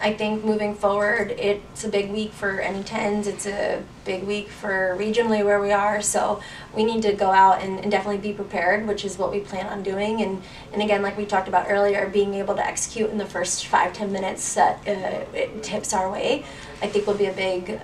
I think moving forward, it's a big week for NE10s. It's a big week for regionally where we are. So we need to go out and definitely be prepared, which is what we plan on doing. And again, like we talked about earlier, being able to execute in the first 5–10 minutes that it tips our way, I think will be a big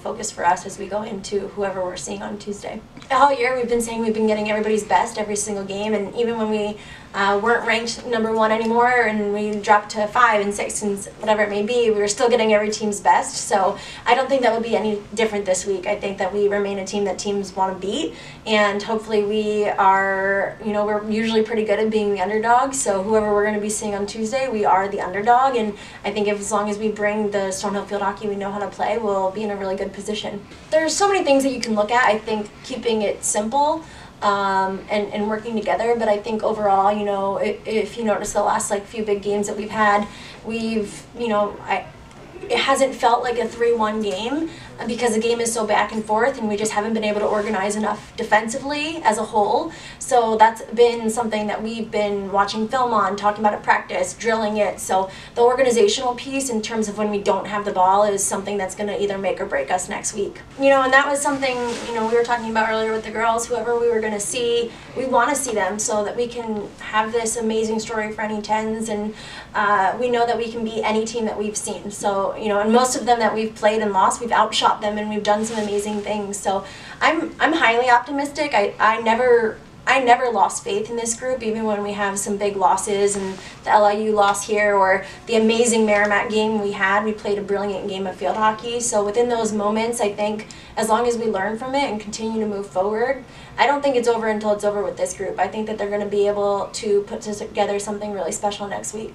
focus for us as we go into whoever we're seeing on Tuesday. All year we've been saying we've been getting everybody's best every single game, and even when we weren't ranked #1 anymore and we dropped to 5 and 6 and whatever it may be, we were still getting every team's best. So I don't think that will be any different this week. I think that we remain a team that teams want to beat, and hopefully we are, we're usually pretty good at being the underdog. So whoever we're going to be seeing on Tuesday, we are the underdog, and I think if, as long as we bring the Stonehill Field Hockey we know how to play, we'll be in a really good position. There's so many things that you can look at. I think keeping it simple and working together, but I think overall, if you notice the last few big games that we've had, we've, it hasn't felt like a 3-1 game because the game is so back and forth, and we just haven't been able to organize enough defensively as a whole. So that's been something that we've been watching film on, talking about at practice, drilling it. So the organizational piece in terms of when we don't have the ball is something that's going to either make or break us next week. And that was something, we were talking about earlier with the girls, whoever we were going to see, we want to see them so that we can have this amazing story for NE10s, and we know that we can beat any team that we've seen. So, and most of them that we've played and lost, we've outshot them, and we've done some amazing things. So I'm highly optimistic. I never lost faith in this group, even when we have some big losses, and the LIU loss here or the amazing Merrimack game we had. We played a brilliant game of field hockey. So within those moments, I think as long as we learn from it and continue to move forward, I don't think it's over until it's over with this group. I think that they're going to be able to put together something really special next week.